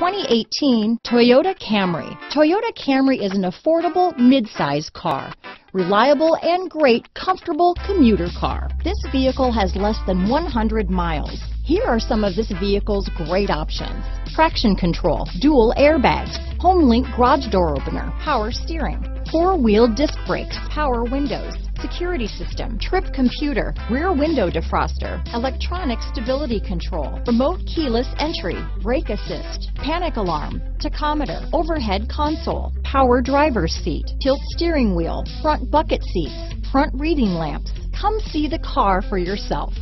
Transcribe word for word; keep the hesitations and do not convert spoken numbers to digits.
twenty eighteen Toyota Camry. Toyota Camry is an affordable mid-size car. Reliable and great, comfortable commuter car. This vehicle has less than one hundred miles. Here are some of this vehicle's great options. Traction control, dual airbags, Homelink garage door opener, power steering, four-wheel disc brakes, power windows, security system, trip computer, rear window defroster, electronic stability control, remote keyless entry, brake assist, panic alarm, tachometer, overhead console, power driver's seat, tilt steering wheel, front bucket seats, front reading lamps. Come see the car for yourself.